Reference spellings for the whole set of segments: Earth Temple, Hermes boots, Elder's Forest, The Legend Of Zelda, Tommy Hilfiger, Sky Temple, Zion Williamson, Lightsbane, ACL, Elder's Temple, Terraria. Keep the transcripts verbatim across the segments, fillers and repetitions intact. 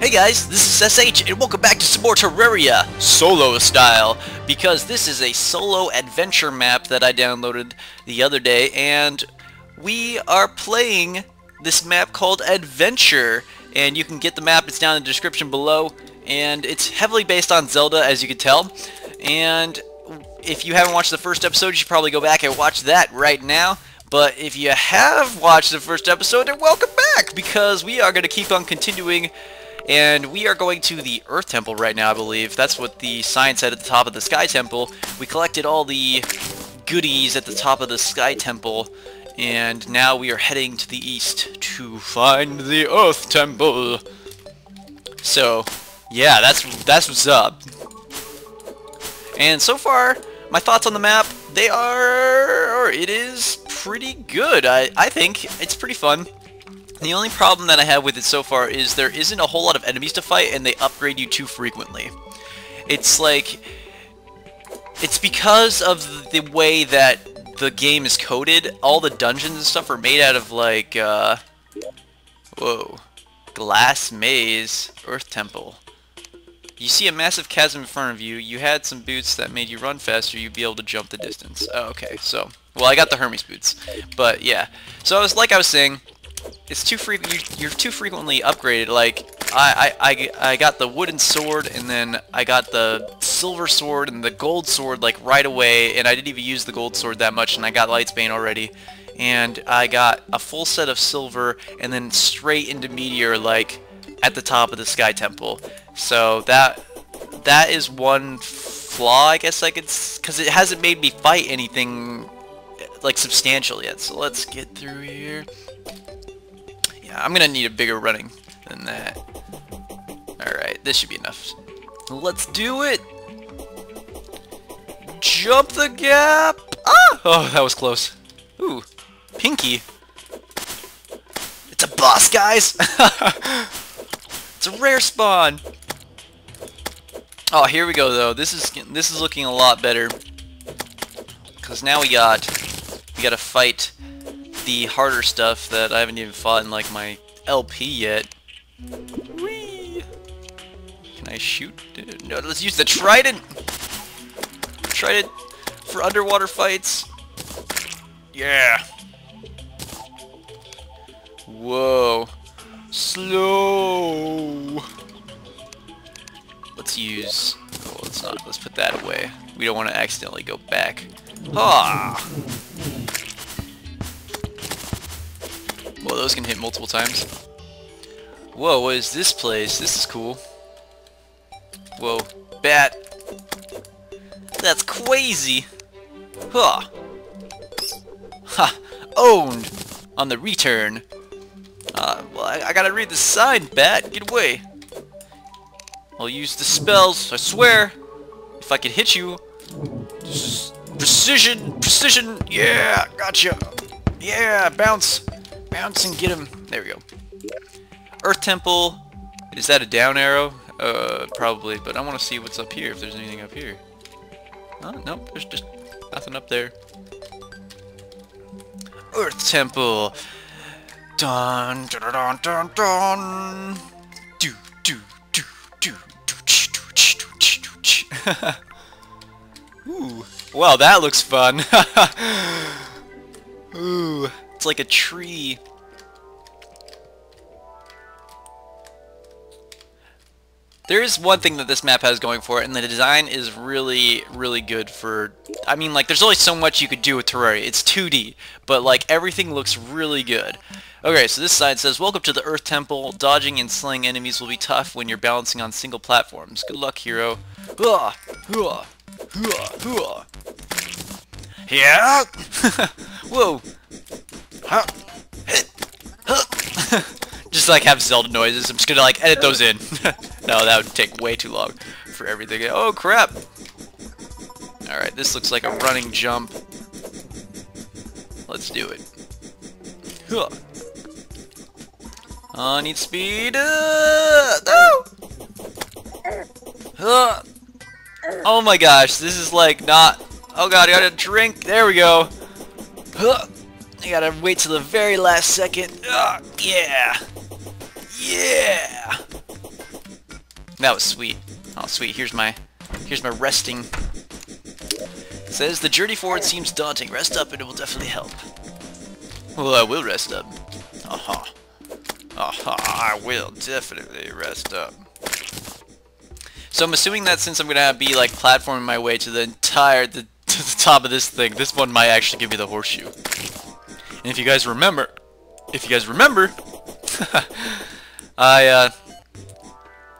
Hey guys, this is S H and welcome back to some more Terraria solo style, because this is a solo adventure map that I downloaded the other day, and we are playing this map called Adventure. And you can get the map, it's down in the description below, and it's heavily based on Zelda, as you can tell. And if you haven't watched the first episode, you should probably go back and watch that right now. But if you have watched the first episode, then welcome back, because we are going to keep on continuing. And we are going to the Earth Temple right now, I believe. That's what the sign said at the top of the Sky Temple. We collected all the goodies at the top of the Sky Temple, and now we are heading to the east to find the Earth Temple. So, yeah, that's, that's what's up. And so far, my thoughts on the map, they are... it is pretty good, I, I think. It's pretty fun. The only problem that I have with it so far is there isn't a whole lot of enemies to fight, and they upgrade you too frequently. It's like... it's because of the way that the game is coded. All the dungeons and stuff are made out of, like, uh... whoa. Glass maze, Earth Temple. You see a massive chasm in front of you. You had some boots that made you run faster. You'd be able to jump the distance. Oh, okay, so... well, I got the Hermes boots. But, yeah. So, I was, like I was saying... it's too free. You're too frequently upgraded. Like I, I, I, I got the wooden sword, and then I got the silver sword and the gold sword like right away. And I didn't even use the gold sword that much, and I got Lightsbane already. And I got a full set of silver, and then straight into Meteor, like at the top of the Sky Temple. So that that is one flaw, I guess I could, because it hasn't made me fight anything like substantial yet. So let's get through here. I'm gonna need a bigger running than that. Alright, this should be enough. Let's do it! Jump the gap! Ah! Oh, that was close. Ooh, pinky. It's a boss, guys! It's a rare spawn! Oh, here we go, though. This is this is looking a lot better. Because now we got... we got to fight... the harder stuff that I haven't even fought in like my L P yet. Whee! Can I shoot? No, let's use the trident! Trident for underwater fights. Yeah! Whoa. Slow! Let's use... oh, let's not. Let's put that away. We don't want to accidentally go back. Ah! Well, those can hit multiple times. Whoa, what is this place? This is cool. Whoa, bat. That's crazy. Huh. Ha. Owned. On the return. Uh, well, I, I gotta read the sign, bat. Get away. I'll use the spells, I swear. If I could hit you. Just precision, precision. Yeah, gotcha. Yeah, bounce. Bounce and get him. There we go. Earth Temple. Is that a down arrow? Uh, probably, but I want to see what's up here, if there's anything up here. Oh, nope, there's just nothing up there. Earth Temple. Dun, dun, dun, dun, dun. Do, do, do, do, do, ch, do, ch, do, ch, do, ch. Ooh. Wow, that looks fun. Ooh. It's like a tree. There is one thing that this map has going for it, and the design is really, really good for... I mean, like, there's only so much you could do with Terraria. It's two D, but, like, everything looks really good. Okay, so this side says, welcome to the Earth Temple. Dodging and slaying enemies will be tough when you're balancing on single platforms. Good luck, hero. Yeah! Whoa! Huh. Huh. Just like have Zelda noises. I'm just gonna like edit those in. No, that would take way too long for everything. Oh crap! Alright, this looks like a running jump. Let's do it. Huh. I need speed. Uh, no! Huh. Oh my gosh, this is like not... oh god, I gotta drink. There we go. Huh. I gotta wait till the very last second. Ugh, yeah! Yeah! That was sweet. Oh, sweet. Here's my, here's my resting. It says, the journey forward seems daunting. Rest up and it will definitely help. Well, I will rest up. Aha. Aha, I will definitely rest up. So I'm assuming that since I'm gonna be like platforming my way to the entire, the, to the top of this thing, this one might actually give me the horseshoe. And if you guys remember, if you guys remember, I uh,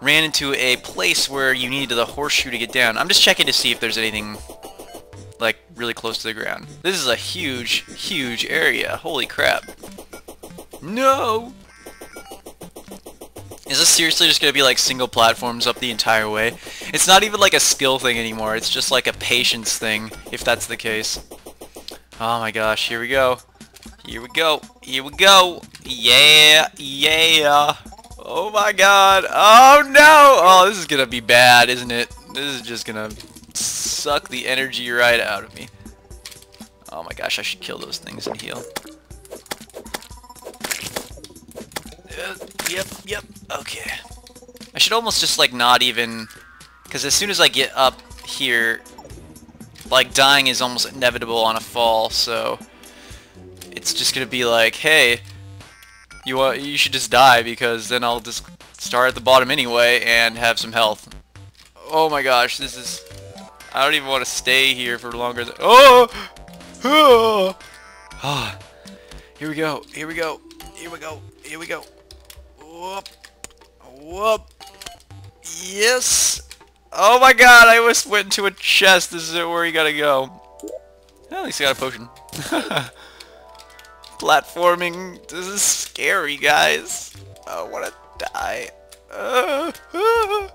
ran into a place where you needed the horseshoe to get down. I'm just checking to see if there's anything like really close to the ground. This is a huge, huge area. Holy crap. No! Is this seriously just gonna be like single platforms up the entire way? It's not even like a skill thing anymore, it's just like a patience thing, if that's the case. Oh my gosh, here we go. Here we go, here we go. Yeah, yeah. Oh my god, oh no! Oh, this is gonna be bad, isn't it? This is just gonna suck the energy right out of me. Oh my gosh, I should kill those things and heal. Uh, yep, yep, okay. I should almost just like not even, because as soon as I get up here, like dying is almost inevitable on a fall, so it's just gonna be like, hey, you uh, you should just die, because then I'll just start at the bottom anyway and have some health. Oh my gosh, this is, I don't even want to stay here for longer than, oh! Oh! Oh! Here we go, here we go, here we go, here we go. Whoop, whoop, yes, oh my god, I almost went into a chest. This is where you gotta go. Well, at least I got a potion. Platforming, this is scary, guys. I wanna die. Uh, uh, uh.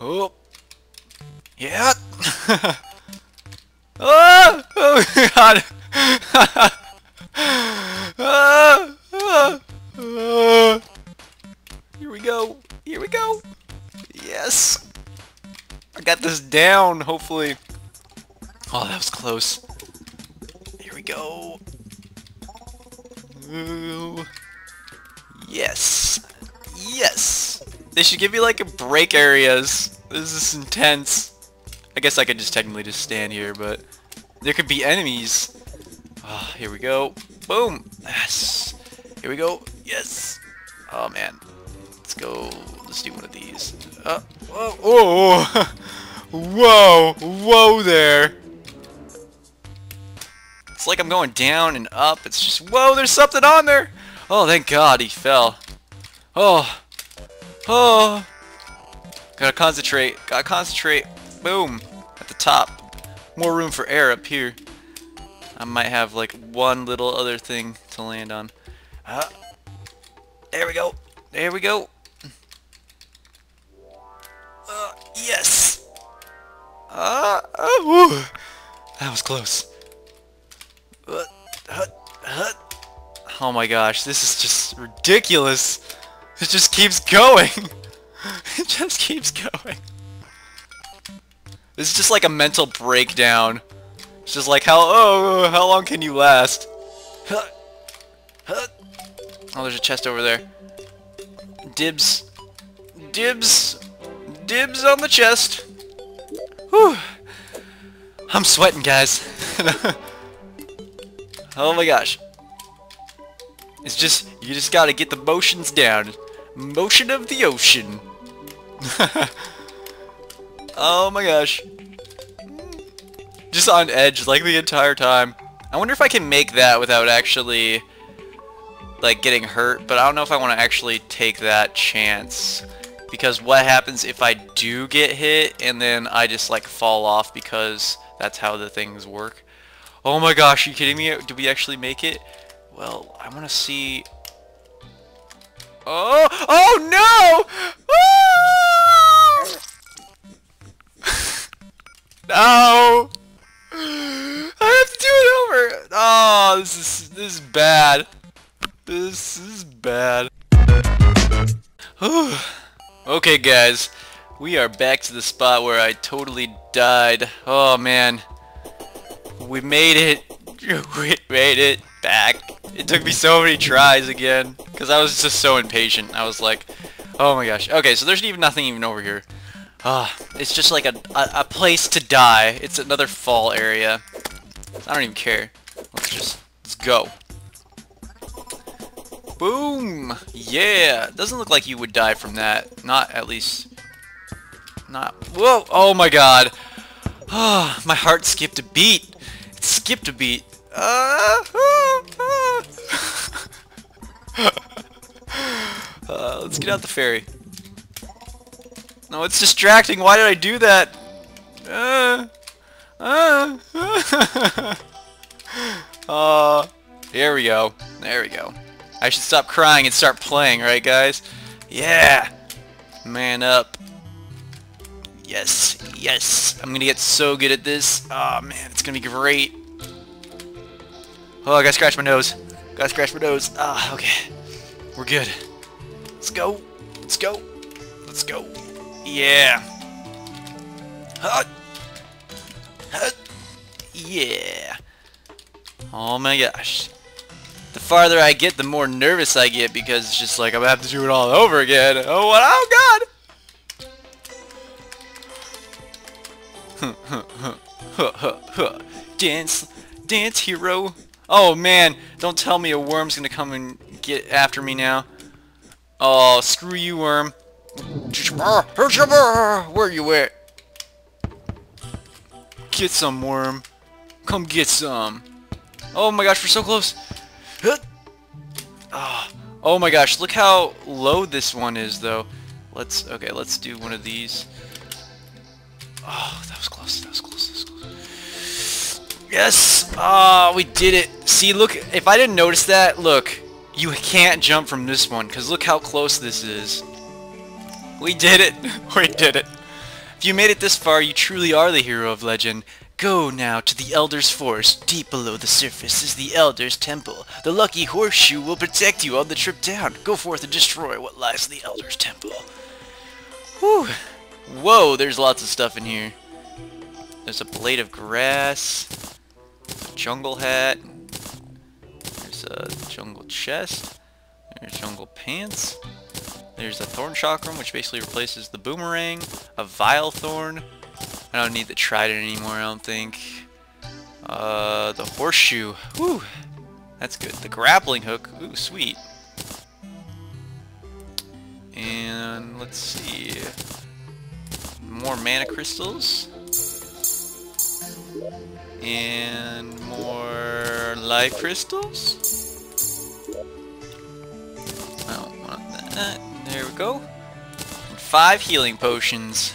Oh, yeah. Oh, oh god. Ah, ah, ah. Here we go, here we go, yes, I got this down, hopefully. Oh, that was close. Here we go. Ooh. Yes, yes, they should give me like a break areas. This is intense. I guess I could just technically just stand here, but there could be enemies. Oh, here we go. Boom! Yes! Here we go! Yes! Oh man. Let's go. Let's do one of these. Uh, whoa! Oh! Whoa! Whoa there! It's like I'm going down and up. It's just, whoa, there's something on there! Oh, thank God he fell. Oh! Oh! Gotta concentrate. Gotta concentrate. Boom! At the top. More room for air up here. I might have like one little other thing to land on. Uh, there we go. There we go. Uh, yes. Uh, oh, that was close. Uh, hut, hut. Oh my gosh, this is just ridiculous. It just keeps going. It just keeps going. This is just like a mental breakdown. It's just like, how oh, how long can you last? Huh. Huh. Oh, there's a chest over there. Dibs. Dibs. Dibs on the chest. Whew. I'm sweating, guys. Oh my gosh. It's just, you just gotta get the motions down. Motion of the ocean. Oh my gosh. Just on edge like the entire time. I wonder if I can make that without actually like getting hurt, but I don't know if I want to actually take that chance, because what happens if I do get hit and then I just like fall off, because that's how the things work. Oh my gosh, are you kidding me? Did we actually make it? Well, I want to see. Oh, oh no! Oh! No! I have to do it over! Oh, this is, this is bad. This is bad. Okay, guys. We are back to the spot where I totally died. Oh, man. We made it. We made it back. It took me so many tries again, because I was just so impatient. I was like, Oh my gosh. Okay, so there's even nothing even over here. Ah, uh, it's just like a, a a place to die. It's another fall area. I don't even care. Let's just let's go. Boom! Yeah! Doesn't look like you would die from that. Not at least. Not. Whoa! Oh my god! Ah, my heart skipped a beat. It skipped a beat. Uh, ah, ah. uh, let's get out the ferry. No, it's distracting. Why did I do that? Uh, uh, uh, here we go. There we go. I should stop crying and start playing, right, guys? Yeah! Man up. Yes, yes. I'm gonna get so good at this. Oh, man, it's gonna be great. Oh, I gotta scratch my nose. Gotta scratch my nose. Ah, oh, okay. We're good. Let's go. Let's go. Let's go. Yeah. Huh. Huh. Yeah. Oh my gosh. The farther I get, the more nervous I get because it's just like I'm gonna have to do it all over again. Oh, what? Oh God! Dance, dance, hero. Oh man, don't tell me a worm's gonna come and get after me now. Oh, screw you, worm. Where you at? Get some, worm. Come get some. Oh my gosh, we're so close. Oh my gosh, look how low this one is, though. Let's okay, let's do one of these. Oh, that was close, that was close, that was close. Yes! Ah, oh, we did it. See, look, if I didn't notice that, look, you can't jump from this one, because look how close this is. We did it. We did it. If you made it this far, you truly are the hero of legend. Go now to the Elder's Forest. Deep below the surface is the Elder's Temple. The lucky horseshoe will protect you on the trip down. Go forth and destroy what lies in the Elder's Temple. Whew. Whoa, there's lots of stuff in here. There's a blade of grass, a jungle hat, there's a jungle chest, there's jungle pants, there's a thorn chakram, which basically replaces the boomerang, a vile thorn. I don't need the trident anymore, I don't think. Uh, the horseshoe. Whew, that's good. The grappling hook. Ooh, sweet. And let's see. More mana crystals and more life crystals. I don't want that. There we go. And five healing potions.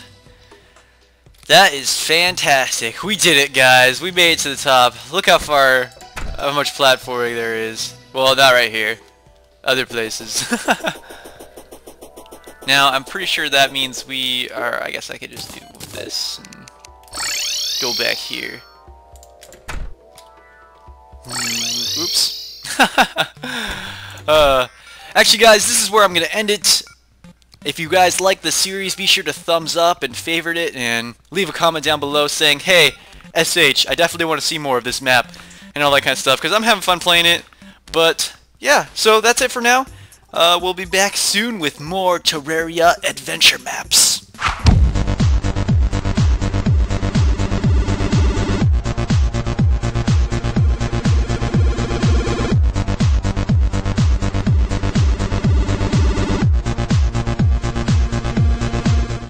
That is fantastic. We did it, guys. We made it to the top. Look how far, how much platforming there is. Well, not right here. Other places. Now, I'm pretty sure that means we are... I guess I could just do this and go back here. Mm, oops. uh, actually, guys, this is where I'm going to end it. If you guys like the series, be sure to thumbs up and favorite it. And leave a comment down below saying, hey, S H, I definitely want to see more of this map. And all that kind of stuff. Because I'm having fun playing it. But, yeah. So, that's it for now. Uh, we'll be back soon with more Terraria adventure maps.